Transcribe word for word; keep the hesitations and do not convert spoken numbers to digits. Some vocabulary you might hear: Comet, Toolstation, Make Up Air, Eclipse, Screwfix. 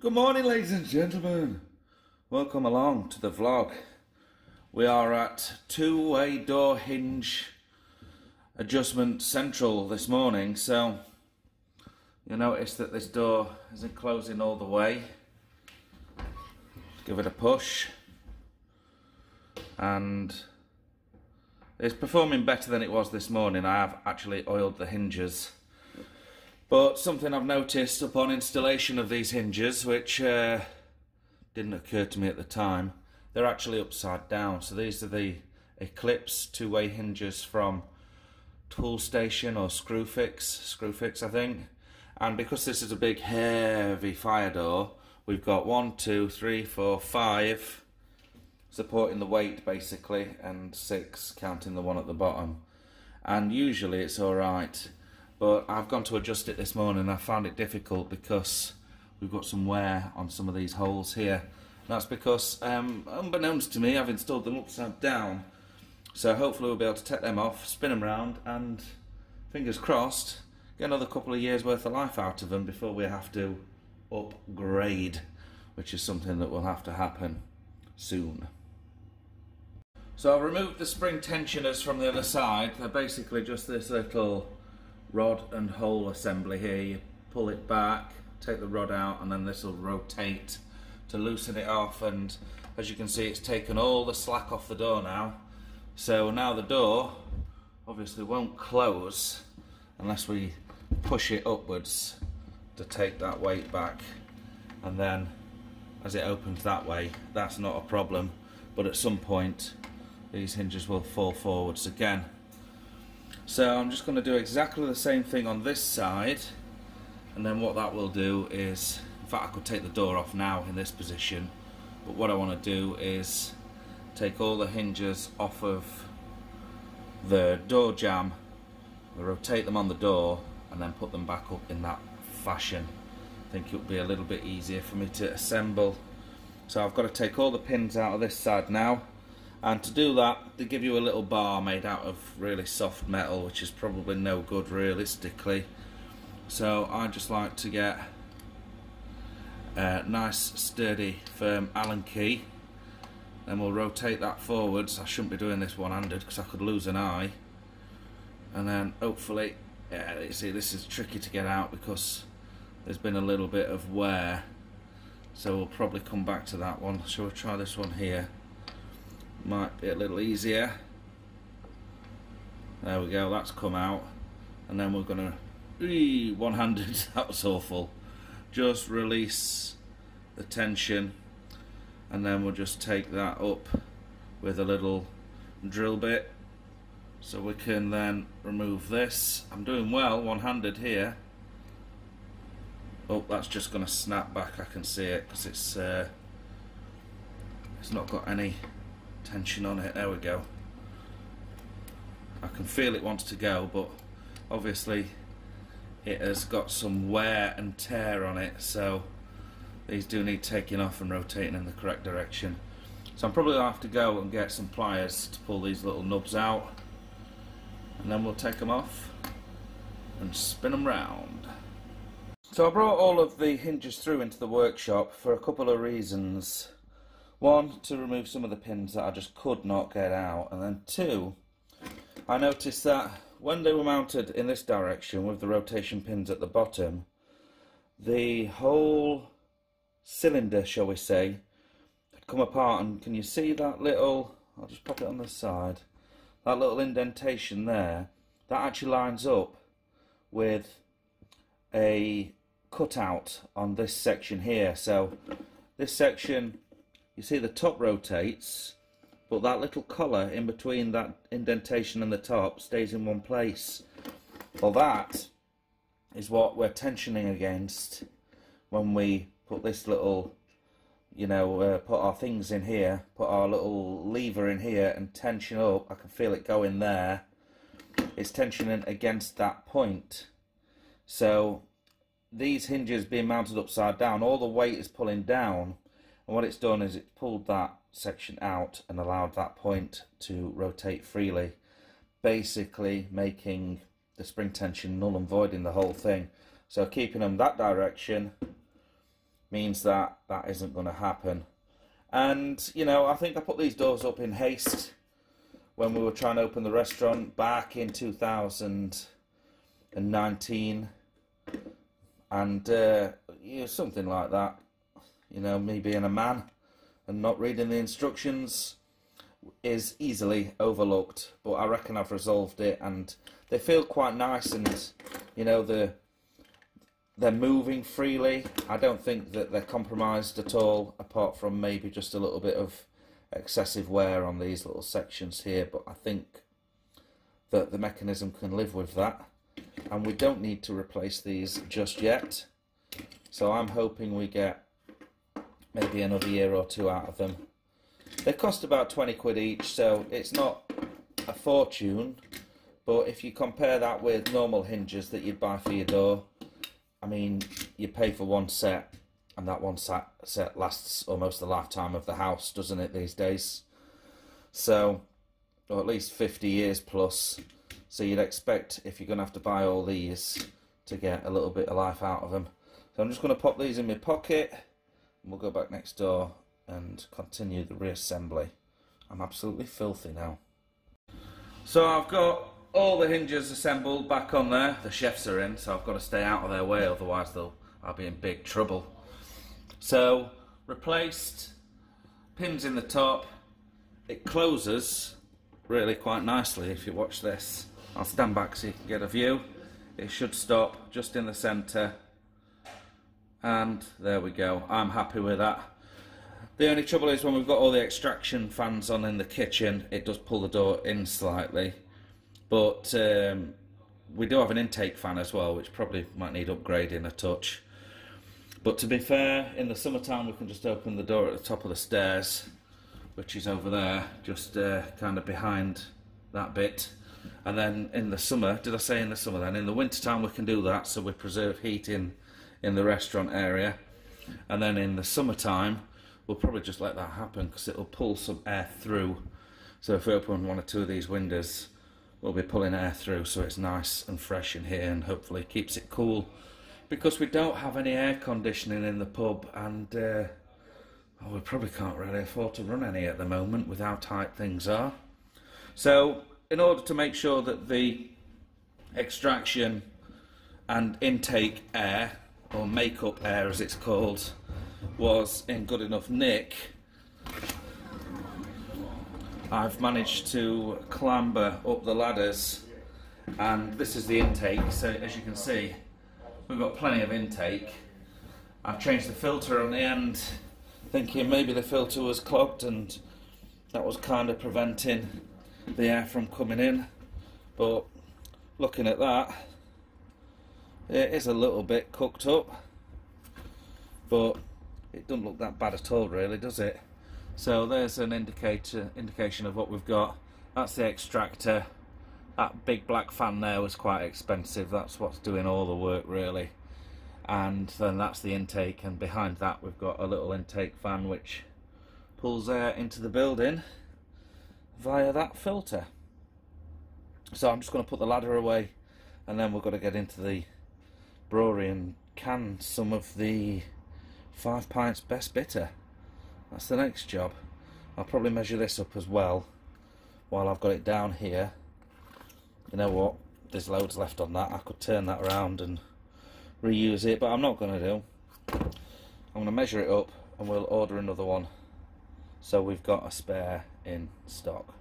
Good morning, ladies and gentlemen. Welcome along to the vlog. We are at two-way door hinge adjustment central this morning, so you'll notice that this door isn't closing all the way. Give it a push and it's performing better than it was this morning. I have actually oiled the hinges. But something I've noticed upon installation of these hinges, which uh, didn't occur to me at the time, they're actually upside down. So these are the Eclipse two-way hinges from Toolstation or Screwfix, Screwfix I think. And because this is a big heavy fire door, we've got one, two, three, four, five supporting the weight basically, and six counting the one at the bottom. And usually it's all right. But I've gone to adjust it this morning and I found it difficult because we've got some wear on some of these holes here. And that's because, um, unbeknownst to me, I've installed them upside down. So hopefully we'll be able to take them off, spin them round and, fingers crossed, get another couple of years worth of life out of them before we have to upgrade, which is something that will have to happen soon. So I've removed the spring tensioners from the other side. They're basically just this little rod and hole assembly here. You pull it back, take the rod out, and then this will rotate to loosen it off. And as you can see, it's taken all the slack off the door now, so now the door obviously won't close unless we push it upwards to take that weight back. And then as it opens that way, that's not a problem, but at some point these hinges will fall forwards again. So I'm just going to do exactly the same thing on this side, and then what that will do is, in fact I could take the door off now in this position, but what I want to do is take all the hinges off of the door jamb, rotate them on the door and then put them back up in that fashion. I think it would be a little bit easier for me to assemble. So I've got to take all the pins out of this side now. And to do that, they give you a little bar made out of really soft metal, which is probably no good realistically. So I just like to get a nice, sturdy, firm Allen key. Then we'll rotate that forwards. I shouldn't be doing this one-handed because I could lose an eye. And then hopefully, yeah, you see this is tricky to get out because there's been a little bit of wear. So we'll probably come back to that one. Shall we try this one here? Might be a little easier. There we go, that's come out. And then we're gonna one-handed, that was awful. Just release the tension and then we'll just take that up with a little drill bit so we can then remove this. I'm doing well one-handed here. Oh, that's just gonna snap back, I can see it because it's uh, it's not got any tension on it. There we go. I can feel it wants to go, but obviously it has got some wear and tear on it, so these do need taking off and rotating in the correct direction. So I'm probably gonna have to go and get some pliers to pull these little nubs out, and then we'll take them off and spin them round. So I brought all of the hinges through into the workshop for a couple of reasons. One, to remove some of the pins that I just could not get out, and then two, I noticed that when they were mounted in this direction with the rotation pins at the bottom, the whole cylinder, shall we say, had come apart. And can you see that little, I'll just pop it on the side, that little indentation there, that actually lines up with a cutout on this section here. So this section, you see the top rotates, but that little collar in between that indentation and the top stays in one place. Well, that is what we're tensioning against when we put this little, you know, uh, put our things in here, put our little lever in here and tension up. I can feel it going there. It's tensioning against that point. So these hinges being mounted upside down, all the weight is pulling down. And what it's done is it pulled that section out and allowed that point to rotate freely, basically making the spring tension null and voiding the whole thing. So keeping them that direction means that that isn't going to happen. And you know, I think I put these doors up in haste when we were trying to open the restaurant back in two thousand nineteen, and uh, you know, something like that. You know, me being a man and not reading the instructions is easily overlooked, but I reckon I've resolved it, and they feel quite nice, and you know, the they're moving freely. I don't think that they're compromised at all, apart from maybe just a little bit of excessive wear on these little sections here, but I think that the mechanism can live with that, and we don't need to replace these just yet. So I'm hoping we get maybe another year or two out of them. They cost about twenty quid each, so it's not a fortune, but if you compare that with normal hinges that you'd buy for your door, I mean, you pay for one set, and that one set lasts almost the lifetime of the house, doesn't it, these days? So, or at least fifty years plus. So you'd expect, if you're going to have to buy all these, to get a little bit of life out of them. So I'm just going to pop these in my pocket, and we'll go back next door and continue the reassembly. I'm absolutely filthy now. So I've got all the hinges assembled back on there. The chefs are in, so I've got to stay out of their way, otherwise they'll I'll be in big trouble. So replaced, pins in the top, it closes really quite nicely. If you watch this, I'll stand back so you can get a view. It should stop just in the centre, and there we go. I'm happy with that. The only trouble is when we've got all the extraction fans on in the kitchen, it does pull the door in slightly. But um, we do have an intake fan as well, which probably might need upgrading a touch. But to be fair, in the summertime we can just open the door at the top of the stairs, which is over there, just uh, kind of behind that bit. And then in the summer, did I say in the summer then? In the wintertime we can do that, so we preserve heat in, in the restaurant area. And then in the summertime, we'll probably just let that happen, because it'll pull some air through. So if we open one or two of these windows, we'll be pulling air through, so it's nice and fresh in here, and hopefully keeps it cool, because we don't have any air conditioning in the pub, and uh, oh, we probably can't really afford to run any at the moment with how tight things are. So in order to make sure that the extraction and intake air, or makeup air as it's called, was in good enough nick, I've managed to clamber up the ladders, and this is the intake. So as you can see, we've got plenty of intake. I've changed the filter on the end, thinking maybe the filter was clogged and that was kind of preventing the air from coming in, but looking at that, it is a little bit cooked up, but it doesn't look that bad at all really, does it? So there's an indicator, indication of what we've got. That's the extractor. That big black fan there was quite expensive. That's what's doing all the work really. And then that's the intake, and behind that we've got a little intake fan which pulls air into the building via that filter. So I'm just going to put the ladder away, and then we've got to get into the brewery and can some of the five pints best bitter. That's the next job. I'll probably measure this up as well while I've got it down here. You know what, there's loads left on that. I could turn that around and reuse it, but I'm not going to do. I'm going to measure it up and we'll order another one, so we've got a spare in stock.